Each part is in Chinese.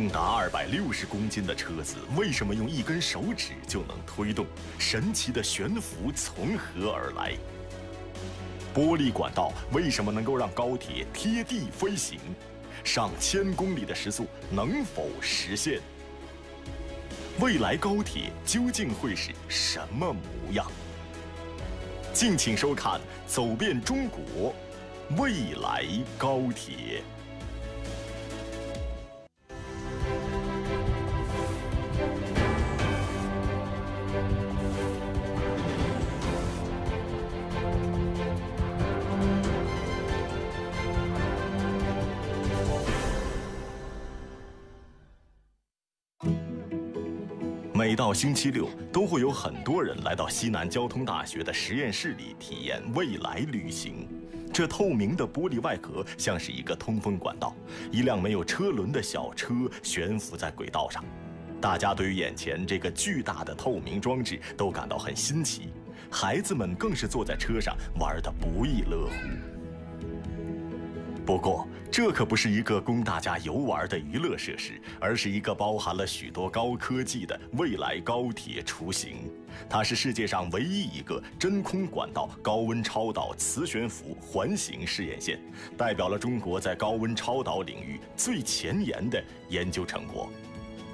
重达260公斤的车子，为什么用一根手指就能推动？神奇的悬浮从何而来？玻璃管道为什么能够让高铁贴地飞行？上千公里的时速能否实现？未来高铁究竟会是什么模样？敬请收看《走遍中国——未来高铁》。 每到星期六，都会有很多人来到西南交通大学的实验室里体验未来旅行。这透明的玻璃外壳像是一个通风管道，一辆没有车轮的小车悬浮在轨道上。大家对于眼前这个巨大的透明装置都感到很新奇，孩子们更是坐在车上玩得不亦乐乎。不过， 这可不是一个供大家游玩的娱乐设施，而是一个包含了许多高科技的未来高铁雏形。它是世界上唯一一个真空管道高温超导磁悬浮环形试验线，代表了中国在高温超导领域最前沿的研究成果。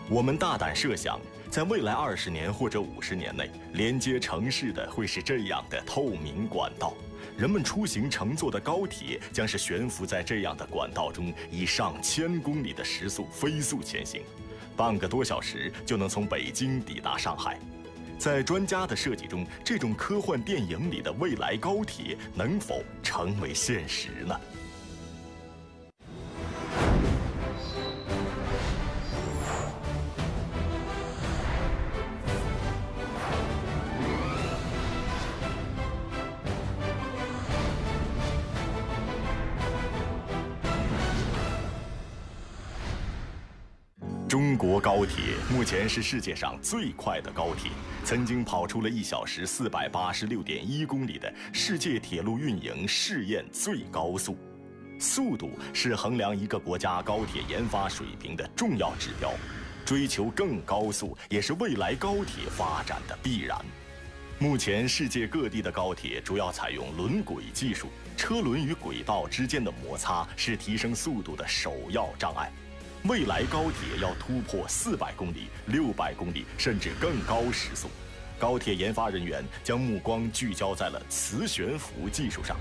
我们大胆设想，在未来20年或者50年内，连接城市的会是这样的透明管道。 人们出行乘坐的高铁将是悬浮在这样的管道中，以上千公里的时速飞速前行，半个多小时就能从北京抵达上海。在专家的设计中，这种科幻电影里的未来高铁能否成为现实呢？ 中国高铁目前是世界上最快的高铁，曾经跑出了1小时486.1公里的世界铁路运营试验最高速。速度是衡量一个国家高铁研发水平的重要指标，追求更高速也是未来高铁发展的必然。目前世界各地的高铁主要采用轮轨技术，车轮与轨道之间的摩擦是提升速度的首要障碍。 未来高铁要突破400公里、600公里甚至更高时速，高铁研发人员将目光聚焦在了磁悬浮技术上。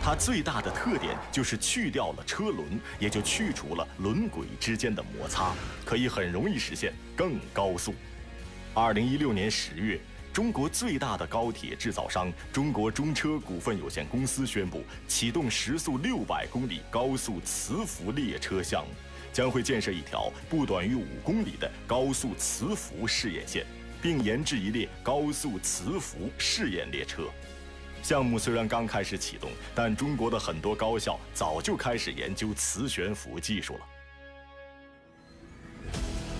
它最大的特点就是去掉了车轮，也就去除了轮轨之间的摩擦，可以很容易实现更高速。2016年10月，中国最大的高铁制造商中国中车股份有限公司宣布启动时速600公里高速磁浮列车项目。 将会建设一条不短于5公里的高速磁浮试验线，并研制一列高速磁浮试验列车。项目虽然刚开始启动，但中国的很多高校早就开始研究磁悬浮技术了。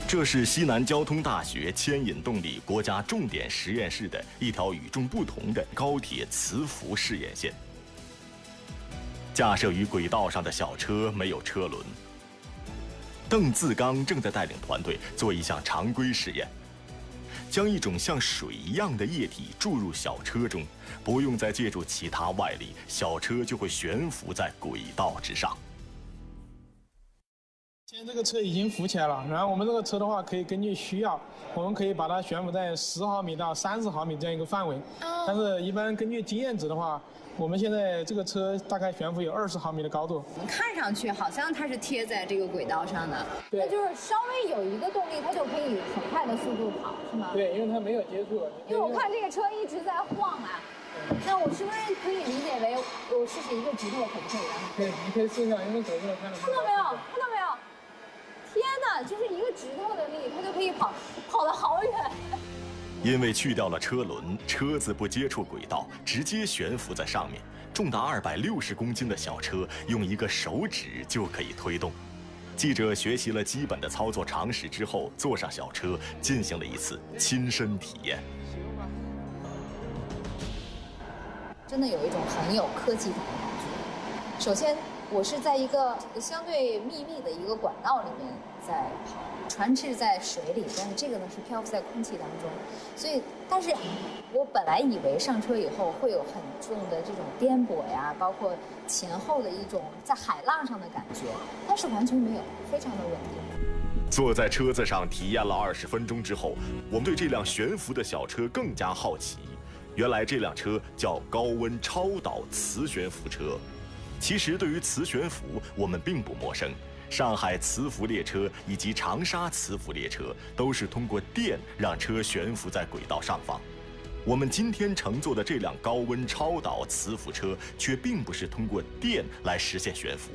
这是西南交通大学牵引动力国家重点实验室的一条与众不同的高铁磁浮试验线。架设于轨道上的小车没有车轮。 邓自刚正在带领团队做一项常规实验，将一种像水一样的液体注入小车中，不用再借助其他外力，小车就会悬浮在轨道之上。现在这个车已经浮起来了，然后我们这个车的话，可以根据需要，我们可以把它悬浮在10毫米到30毫米这样一个范围，但是一般根据经验值的话。 我们现在这个车大概悬浮有20毫米的高度，看上去好像它是贴在这个轨道上的，对，那就是稍微有一个动力，它就可以很快的速度跑，是吗？对，因为它没有接触。因为我看这个车一直在晃啊，那我是不是可以理解为我试试一个直落可不可以啊？对，你可以试一下，因为走过来看到没有？看到没有？看到没有？天哪，就是一个直落的力，它就可以跑得好远。 因为去掉了车轮，车子不接触轨道，直接悬浮在上面。重达260公斤的小车，用一个手指就可以推动。记者学习了基本的操作常识之后，坐上小车，进行了一次亲身体验。真的有一种很有科技感的感觉。首先，我是在一个相对密闭的一个管道里面在跑。船是在水里，但是这个呢是漂浮在空气当中。所以，但是我本来以为上车以后会有很重的这种颠簸呀，包括前后的一种在海浪上的感觉，但是完全没有，非常的稳定。 坐在车子上体验了20分钟之后，我们对这辆悬浮的小车更加好奇。原来这辆车叫高温超导磁悬浮车。其实对于磁悬浮，我们并不陌生。上海磁浮列车以及长沙磁浮列车都是通过电让车悬浮在轨道上方。我们今天乘坐的这辆高温超导磁浮车却并不是通过电来实现悬浮。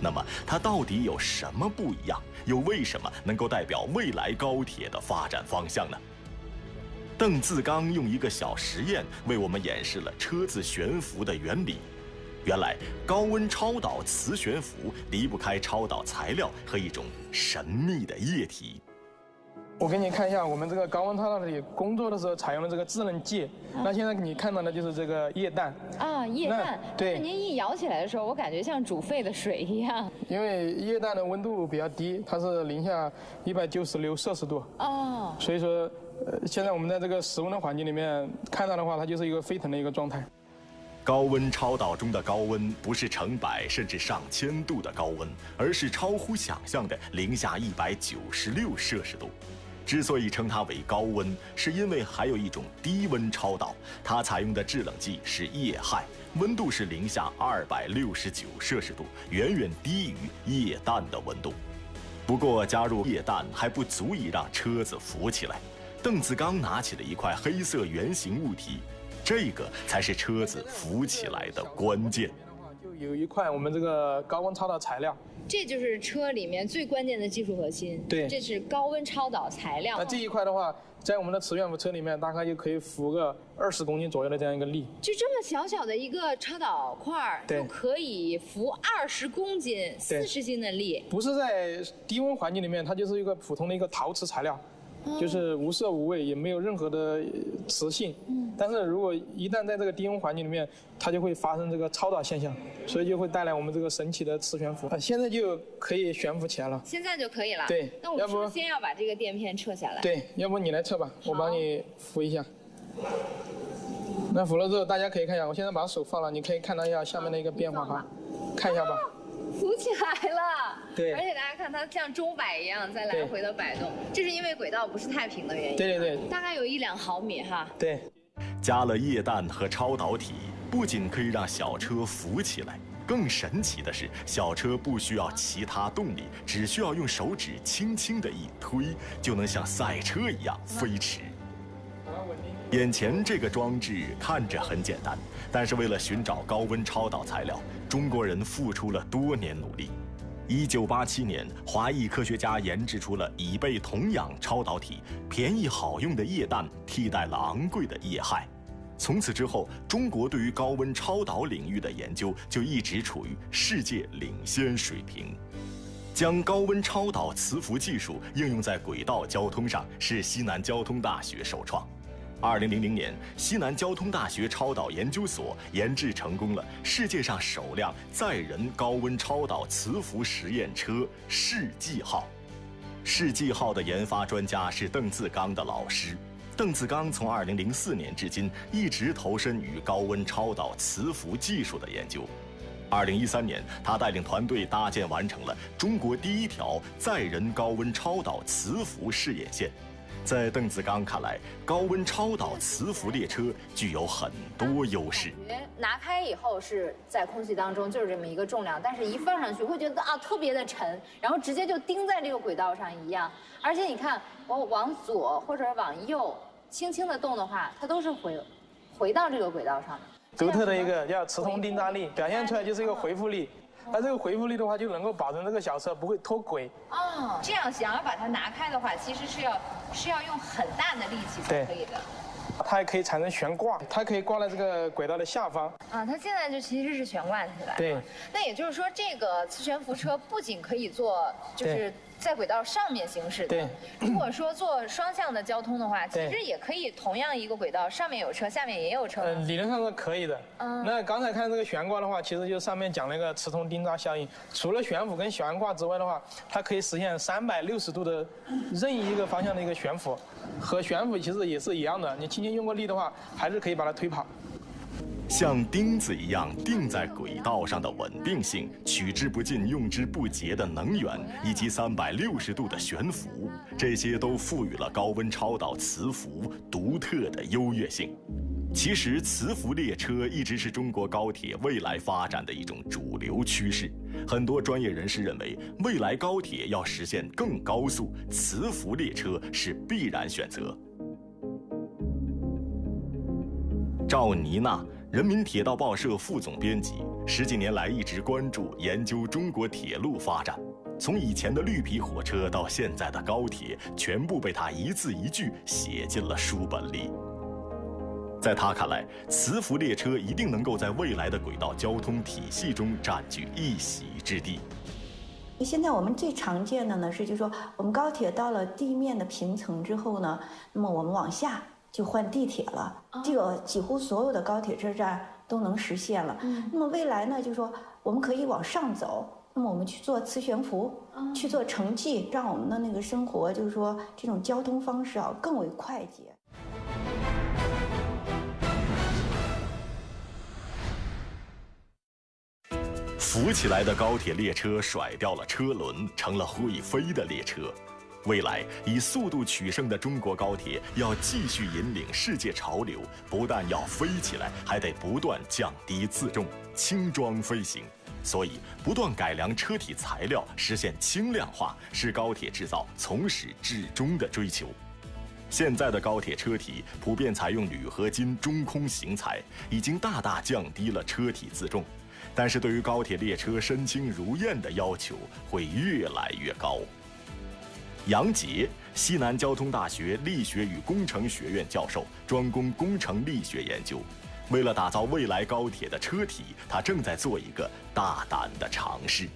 那么它到底有什么不一样？又为什么能够代表未来高铁的发展方向呢？邓自刚用一个小实验为我们演示了车子悬浮的原理。原来高温超导磁悬浮离不开超导材料和一种神秘的液体。我给你看一下我们这个高温超导体工作的时候采用的这个制冷剂。那现在你看到的就是这个液氮。 液氮，对，您一摇起来的时候，我感觉像煮沸的水一样。因为液氮的温度比较低，它是零下196摄氏度。哦。所以说，现在我们在这个室温的环境里面看到的话，它就是一个沸腾的一个状态。高温超导中的高温不是成百甚至上千度的高温，而是超乎想象的零下196摄氏度。 之所以称它为高温，是因为还有一种低温超导，它采用的制冷剂是液氦，温度是零下269摄氏度，远远低于液氮的温度。不过加入液氮还不足以让车子浮起来。邓自刚拿起了一块黑色圆形物体，这个才是车子浮起来的关键。就有一块我们这个高温超导材料。 这就是车里面最关键的技术核心。对，这是高温超导材料。那这一块的话，在我们的磁悬浮车里面，大概就可以浮个20公斤左右的这样一个力。就这么小小的一个超导块，就可以浮20公斤、40斤的力。不是在低温环境里面，它就是一个普通的一个陶瓷材料，就是无色无味，也没有任何的磁性。但是如果一旦在这个低温环境里面，它就会发生这个超导现象，所以就会带来我们这个神奇的磁悬浮。现在就可以悬浮起来了，现在就可以了。对，那我们是不是先要把这个垫片撤下来？对，要不你来撤吧，我帮你扶一下。那扶了之后，大家可以看一下，我现在把手放了，你可以看到一下下面的一个变化哈，看一下吧。浮起来了。对。而且大家看它像钟摆一样在来回的摆动，这是因为轨道不是太平的原因。对对对。大概有1-2毫米哈。对。加了液氮和超导体。 不仅可以让小车浮起来，更神奇的是，小车不需要其他动力，只需要用手指轻轻的一推，就能像赛车一样飞驰。眼前这个装置看着很简单，但是为了寻找高温超导材料，中国人付出了多年努力。1987年，华裔科学家研制出了以被同氧超导体便宜好用的液氮替代了昂贵的液氦。 从此之后，中国对于高温超导领域的研究就一直处于世界领先水平。将高温超导磁浮技术应用在轨道交通上，是西南交通大学首创。2000年，西南交通大学超导研究所研制成功了世界上首辆载人高温超导磁浮实验车“世纪号”。“世纪号”的研发专家是邓自刚的老师。 邓自刚从2004年至今一直投身于高温超导磁浮技术的研究。2013年，他带领团队搭建完成了中国第一条载人高温超导磁浮试验线。在邓自刚看来，高温超导磁浮列车具有很多优势。感觉拿开以后是在空气当中就是这么一个重量，但是一放上去会觉得啊特别的沉，然后直接就钉在这个轨道上一样。而且你看，我往左或者往右。 轻轻的动的话，它都是回到这个轨道上的。独特的一个叫磁通定扎力，表现出来就是一个回复力。它这个回复力的话，就能够保证这个小车不会脱轨。哦，这样想要把它拿开的话，其实是要用很大的力气才可以的。它还可以产生悬挂，它可以挂在这个轨道的下方。啊，它现在就其实是悬挂起来。对。那也就是说，这个磁悬浮车不仅可以做就是。在轨道上面行驶的。对。如果说做双向的交通的话，其实也可以同样一个轨道，上面有车，下面也有车。理论上是可以的。嗯。那刚才看这个悬挂的话，其实就上面讲了一个磁铜钉扎效应。除了悬浮跟悬挂之外的话，它可以实现360度的任意一个方向的一个悬浮，和悬浮其实也是一样的。你轻轻用过力的话，还是可以把它推跑。 像钉子一样钉在轨道上的稳定性、取之不尽、用之不竭的能源，以及360度的悬浮，这些都赋予了高温超导磁浮独特的优越性。其实，磁浮列车一直是中国高铁未来发展的一种主流趋势。很多专业人士认为，未来高铁要实现更高速，磁浮列车是必然选择。赵妮娜。 人民铁道报社副总编辑，10几年来一直关注研究中国铁路发展，从以前的绿皮火车到现在的高铁，全部被他一字一句写进了书本里。在他看来，磁浮列车一定能够在未来的轨道交通体系中占据一席之地。现在我们最常见的呢是，就是说我们高铁到了地面的平层之后呢，那么我们往下。 就换地铁了，这个几乎所有的高铁车站都能实现了。那么未来呢，就是说我们可以往上走，那么我们去做磁悬浮，去做城际，让我们的那个生活，就是说这种交通方式啊更为快捷。浮起来的高铁列车甩掉了车轮，成了会飞的列车。 未来以速度取胜的中国高铁要继续引领世界潮流，不但要飞起来，还得不断降低自重，轻装飞行。所以，不断改良车体材料，实现轻量化，是高铁制造从始至终的追求。现在的高铁车体普遍采用铝合金中空型材，已经大大降低了车体自重，但是对于高铁列车身轻如燕的要求会越来越高。 杨杰，西南交通大学力学与工程学院教授，专攻工程力学研究。为了打造未来高铁的车体，他正在做一个大胆的尝试。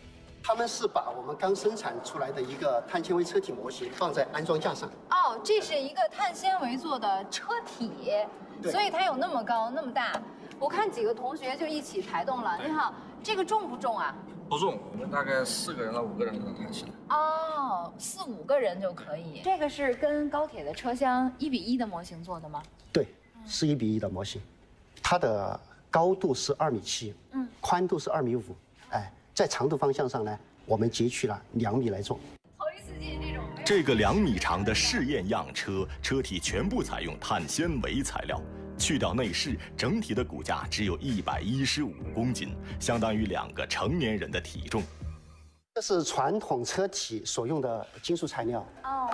他们是把我们刚生产出来的一个碳纤维车体模型放在安装架上。哦，这是一个碳纤维做的车体，所以它有那么高那么大。我看几个同学就一起抬动了。你好，这个重不重啊？ 不重，我们大概4个人到5个人就能抬起来。哦，4、5个人就可以。这个是跟高铁的车厢1:1的模型做的吗？对，是1:1的模型。它的高度是2.7米，嗯，宽度是2.5米，哎，在长度方向上呢，我们截取了2米来做。头一次进这种。这个2米长的试验样车，车体全部采用碳纤维材料。 去掉内饰，整体的骨架只有115公斤，相当于2个成年人的体重。这是传统车体所用的金属材料。哦，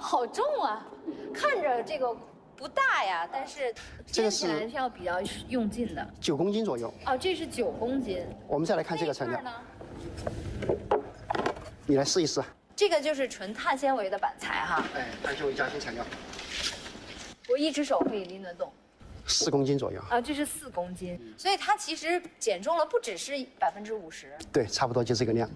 好重啊！看着这个不大呀，但是这个起来是要比较用劲的。9公斤左右。哦，这是9公斤。我们再来看这个材料。你来试一试。这个就是纯碳纤维的板材哈。哎，碳纤维夹心材料。我一只手可以拎得动。 4公斤左右啊，这是4公斤，所以它其实减重了，不只是50%。对，差不多就这个量。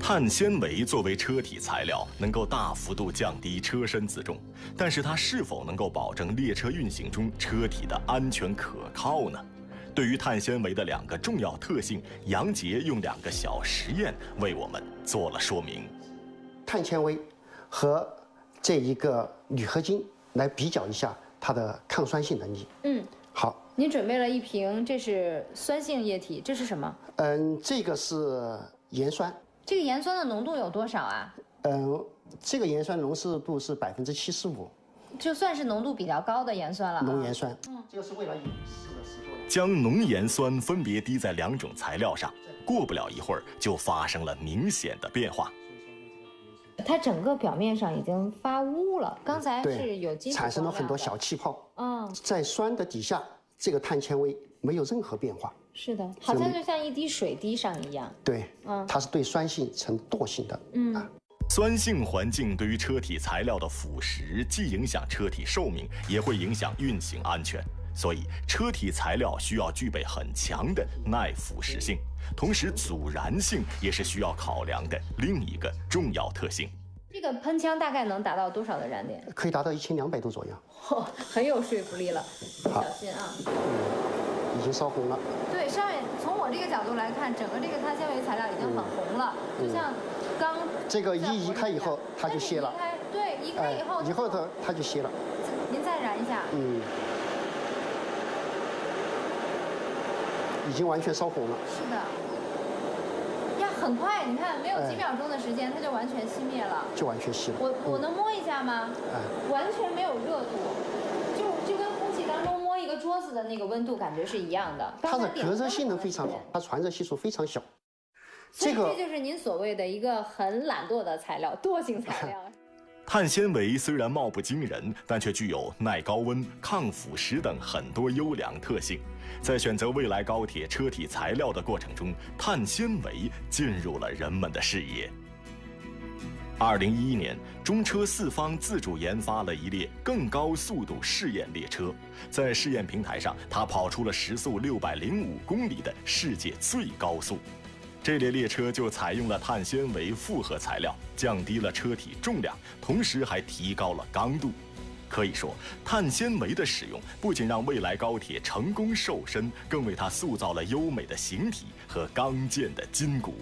碳纤维作为车体材料，能够大幅度降低车身自重，但是它是否能够保证列车运行中车体的安全可靠呢？对于碳纤维的2个重要特性，杨杰用2个小实验为我们做了说明。碳纤维和这一个铝合金来比较一下。 它的抗酸性能力。嗯，好。您准备了一瓶，这是酸性液体，这是什么？嗯，这个是盐酸。这个盐酸的浓度有多少啊？嗯，这个盐酸浓湿度是75%，就算是浓度比较高的盐酸了。浓盐酸。嗯，这个是未来演示的时候。将浓盐酸分别滴在2种材料上，过不了一会儿就发生了明显的变化。 它整个表面上已经发乌了，刚才是有机产生了很多小气泡。嗯，在酸的底下，这个碳纤维没有任何变化。是的，好像就像一滴水滴上一样。对，嗯，它是对酸性呈惰性的。嗯，啊，酸性环境对于车体材料的腐蚀，既影响车体寿命，也会影响运行安全。 所以，车体材料需要具备很强的耐腐蚀性，同时阻燃性也是需要考量的另一个重要特性。这个喷枪大概能达到多少的燃点？可以达到1200度左右。哦，很有说服力了，小心啊！已经烧红了。对，上面从我这个角度来看，整个这个碳纤维材料已经很红了，就像刚这个一移开以后它就泄了。对，移开以后，它就泄了。您再燃一下。嗯。 已经完全烧红了。是的，呀，很快，你看，没有几秒钟的时间，它就完全熄灭了。就完全熄了。我能摸一下吗？完全没有热度，就跟空气当中摸一个桌子的那个温度感觉是一样的。它的隔热性能非常好，它传热系数非常小。所以这就是您所谓的一个很懒惰的材料，惰性材料。碳纤维虽然貌不惊人，但却具有耐高温、抗腐蚀等很多优良特性。在选择未来高铁车体材料的过程中，碳纤维进入了人们的视野。2011年，中车四方自主研发了一列更高速度试验列车，在试验平台上，它跑出了时速605公里的世界最高速。 这列列车就采用了碳纤维复合材料，降低了车体重量，同时还提高了刚度。可以说，碳纤维的使用不仅让未来高铁成功瘦身，更为它塑造了优美的形体和刚健的筋骨。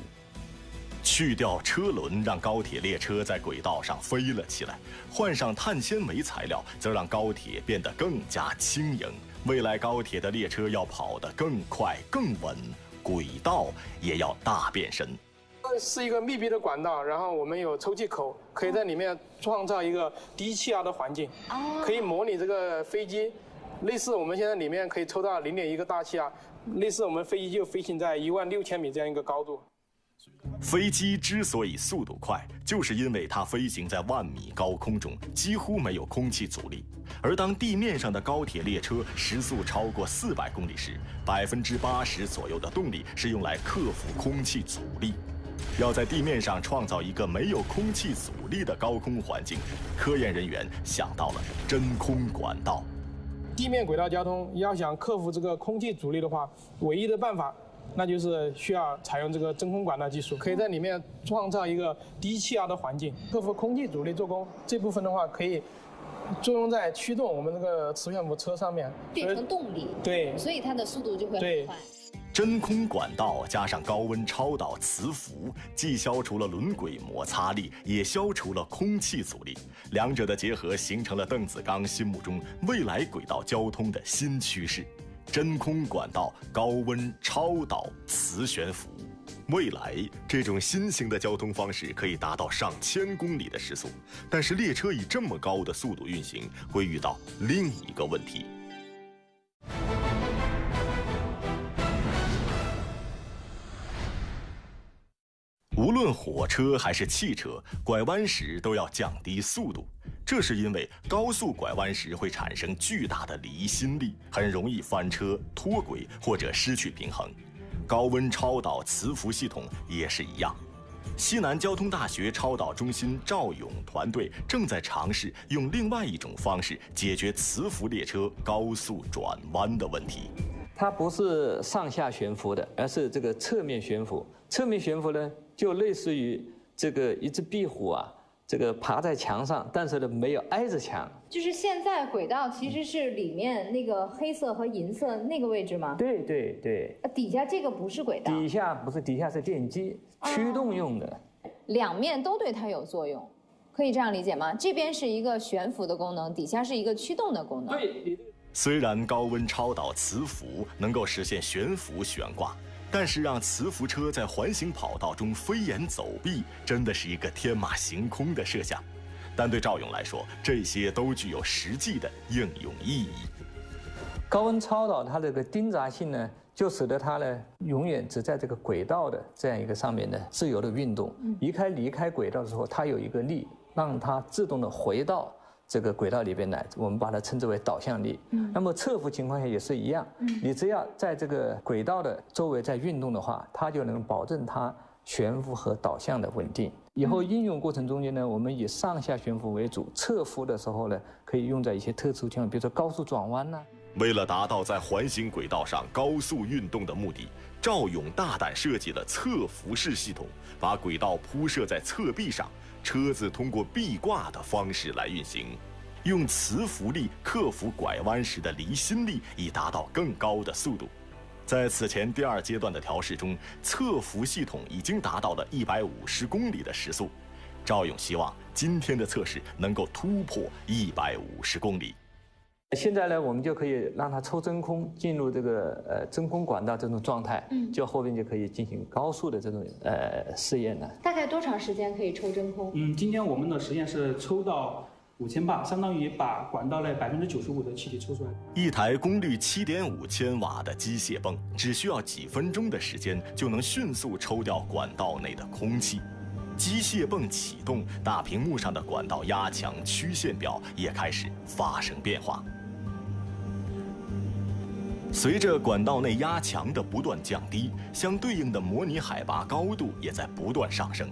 去掉车轮，让高铁列车在轨道上飞了起来；换上碳纤维材料，则让高铁变得更加轻盈。未来高铁的列车要跑得更快、更稳。 轨道也要大变身，是一个密闭的管道，然后我们有抽气口，可以在里面创造一个低气压的环境，可以模拟这个飞机，类似我们现在里面可以抽到0.1个大气压，类似我们飞机就飞行在16000米这样一个高度。飞机之所以速度快，就是因为它飞行在万米高空中，几乎没有空气阻力。而当地面上的高铁列车时速超过400公里时，80%左右的动力是用来克服空气阻力。要在地面上创造一个没有空气阻力的高空环境，科研人员想到了真空管道。地面轨道交通要想克服这个空气阻力的话，唯一的办法。 那就是需要采用这个真空管道技术，可以在里面创造一个低气压的环境，克服空气阻力做工。这部分的话，可以作用在驱动我们这个磁悬浮车上面，变成动力。对，所以它的速度就会很快。真空管道加上高温超导磁浮，既消除了轮轨摩擦力，也消除了空气阻力，两者的结合形成了邓子刚心目中未来轨道交通的新趋势。 真空管道、高温超导磁悬浮，未来这种新型的交通方式可以达到上1000公里的时速，但是列车以这么高的速度运行，会遇到另一个问题。 无论火车还是汽车，拐弯时都要降低速度，这是因为高速拐弯时会产生巨大的离心力，很容易翻车、脱轨或者失去平衡。高温超导磁浮系统也是一样。西南交通大学超导中心赵勇团队正在尝试用另外一种方式解决磁浮列车高速转弯的问题。 它不是上下悬浮的，而是这个侧面悬浮。侧面悬浮呢，就类似于这个一只壁虎啊，这个爬在墙上，但是呢没有挨着墙。就是现在轨道其实是里面那个黑色和银色那个位置吗？对对对。底下这个不是轨道。底下不是，底下是电机驱动用的。两面都对它有作用，可以这样理解吗？这边是一个悬浮的功能，底下是一个驱动的功能。对。 虽然高温超导磁浮能够实现悬浮悬挂，但是让磁浮车在环形跑道中飞檐走壁，真的是一个天马行空的设想。但对赵勇来说，这些都具有实际的应用意义。高温超导它这个钉扎性呢，就使得它呢永远只在这个轨道的这样一个上面呢自由的运动。离开轨道的时候，它有一个力，让它自动的回到。 这个轨道里边来，我们把它称之为导向力。那么侧浮情况下也是一样，你只要在这个轨道的周围在运动的话，它就能保证它悬浮和导向的稳定。以后应用过程中间呢，我们以上下悬浮为主，侧浮的时候呢，可以用在一些特殊情况，比如说高速转弯呐。为了达到在环形轨道上高速运动的目的，赵勇大胆设计了侧辐式系统，把轨道铺设在侧壁上，车子通过壁挂的方式来运行，用磁浮力克服拐弯时的离心力，以达到更高的速度。 在此前第二阶段的调试中，侧浮系统已经达到了150公里的时速。赵勇希望今天的测试能够突破150公里。现在呢，我们就可以让它抽真空，进入这个真空管道这种状态，就后边就可以进行高速的这种试验了。大概多长时间可以抽真空？今天我们的实验是抽到 5000巴，相当于把管道内95%的气体抽出来。一台功率7.5千瓦的机械泵，只需要几分钟的时间就能迅速抽掉管道内的空气。机械泵启动，大屏幕上的管道压强曲线表也开始发生变化。随着管道内压强的不断降低，相对应的模拟海拔高度也在不断上升。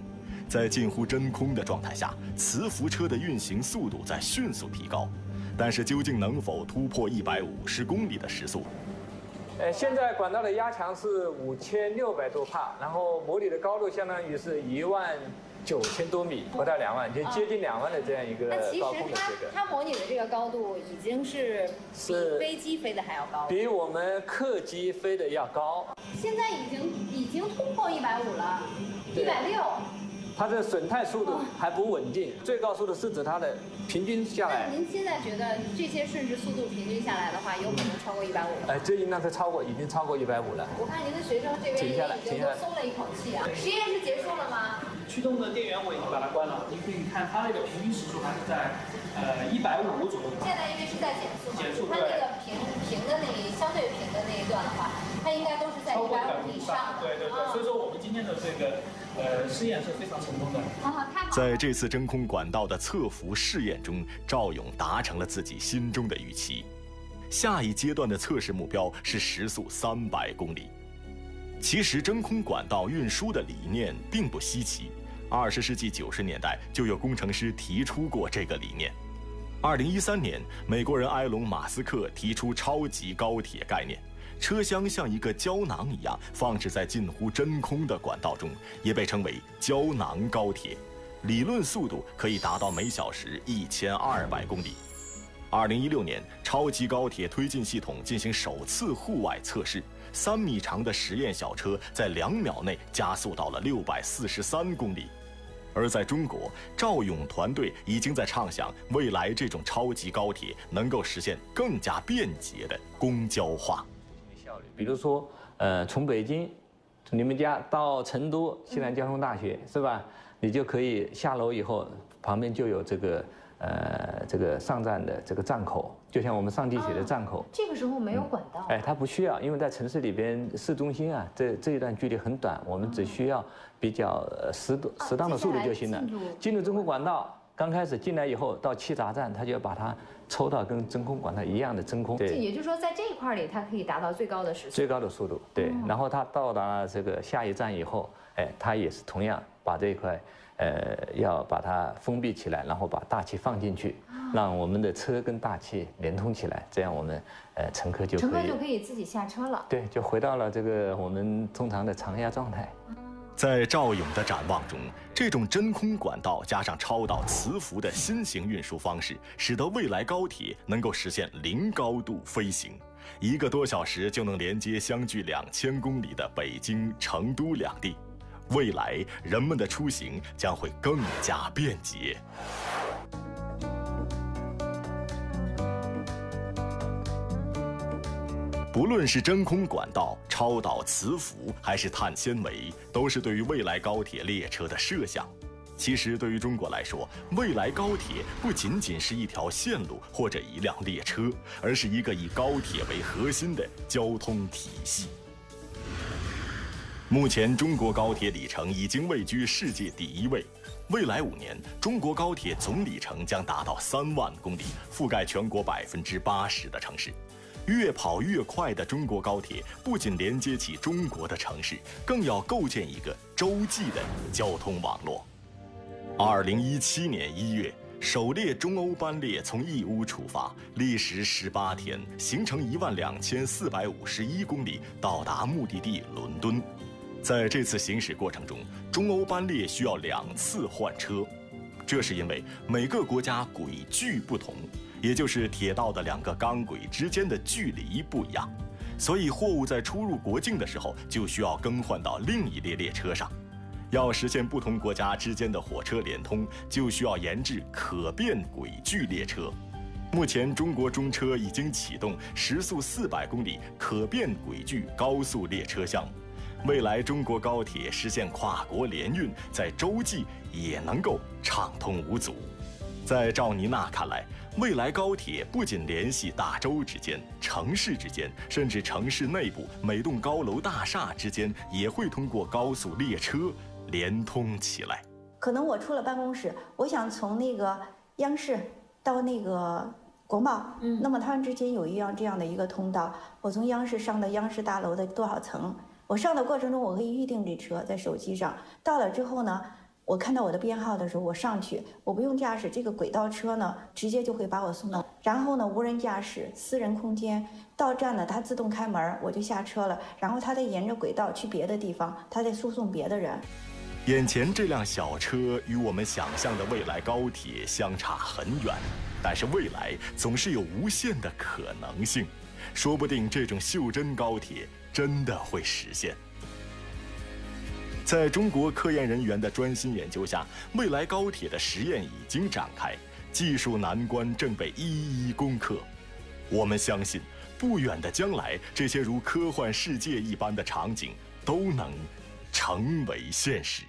在近乎真空的状态下，磁浮车的运行速度在迅速提高，但是究竟能否突破150公里的时速？现在管道的压强是5600多帕，然后模拟的高度相当于是19000多米，不到2万，就接近2万的这样一个高空的这个。它模拟的这个高度已经是比飞机飞的还要高，比我们客机飞的要高。现在已经突破150了，160。 它的损态速度还不稳定，最高速度是指它的平均下来。那您现在觉得这些瞬时速度平均下来的话，有可能超过150？这应该是超过，已经超过150了。我看您的学生这边已经都松了一口气啊。实验是结束了吗？驱动的电源我已经把它关了，您可以看它那个平均时速还是在150左右。现在因为是在减速嘛，它那个平的那相对平的那一段的话，它应该都是在150以上。对对对，所以说我们今天的这个。 试验是非常成功的。在这次真空管道的侧浮试验中，赵勇达成了自己心中的预期。下一阶段的测试目标是时速300公里。其实，真空管道运输的理念并不稀奇，20世纪90年代就有工程师提出过这个理念。2013年，美国人埃隆·马斯克提出超级高铁概念。 车厢像一个胶囊一样放置在近乎真空的管道中，也被称为胶囊高铁。理论速度可以达到每小时1200公里。2016年，超级高铁推进系统进行首次户外测试，3米长的实验小车在2秒内加速到了643公里。而在中国，赵勇团队已经在畅想未来这种超级高铁能够实现更加便捷的公交化。 比如说，从北京，从你们家到成都西南交通大学是吧？你就可以下楼以后，旁边就有这个上站的这个站口，就像我们上地铁的站口。哦、这个时候没有管道、啊。它不需要，因为在城市里边市中心啊，这一段距离很短，我们只需要比较适当的速度就行了。进入真空管道。 刚开始进来以后，到气闸站，它就要把它抽到跟真空管道一样的真空。对，也就是说，在这一块里，它可以达到最高的时速。最高的速度，对。然后它到达这个下一站以后，它也是同样把这一块，要把它封闭起来，然后把大气放进去，让我们的车跟大气连通起来，这样我们乘客就可以自己下车了。对，就回到了这个我们通常的常压状态。 在赵勇的展望中，这种真空管道加上超导磁浮的新型运输方式，使得未来高铁能够实现零高度飞行，1个多小时就能连接相距2000公里的北京、成都两地。未来人们的出行将会更加便捷。 不论是真空管道、超导磁浮，还是碳纤维，都是对于未来高铁列车的设想。其实，对于中国来说，未来高铁不仅仅是一条线路或者一辆列车，而是一个以高铁为核心的交通体系。目前，中国高铁里程已经位居世界第1位。 未来5年，中国高铁总里程将达到3万公里，覆盖全国80%的城市。越跑越快的中国高铁，不仅连接起中国的城市，更要构建一个洲际的交通网络。2017年1月，首列中欧班列从义乌出发，历时18天，行程12451公里，到达目的地伦敦。在这次行驶过程中，中欧班列需要2次换车，这是因为每个国家轨距不同，也就是铁道的2个钢轨之间的距离不一样，所以货物在出入国境的时候就需要更换到另一列列车上。 要实现不同国家之间的火车连通，就需要研制可变轨距列车。目前，中国中车已经启动时速400公里可变轨距高速列车项目。未来，中国高铁实现跨国联运，在洲际也能够畅通无阻。在赵妮娜看来，未来高铁不仅联系大洲之间、城市之间，甚至城市内部每栋高楼大厦之间，也会通过高速列车 联通起来。可能我出了办公室，我想从那个央视到那个国贸，那么他们之间有这样的一个通道。我从央视上到央视大楼的多少层，我上的过程中我可以预定这车，在手机上。到了之后呢，我看到我的编号的时候，我上去，我不用驾驶这个轨道车呢，直接就会把我送到。然后呢，无人驾驶，私人空间，到站了它自动开门，我就下车了。然后它再沿着轨道去别的地方，它再输送别的人。 眼前这辆小车与我们想象的未来高铁相差很远，但是未来总是有无限的可能性，说不定这种袖珍高铁真的会实现。在中国科研人员的专心研究下，未来高铁的实验已经展开，技术难关正被一一攻克。我们相信，不远的将来，这些如科幻世界一般的场景都能 成为现实。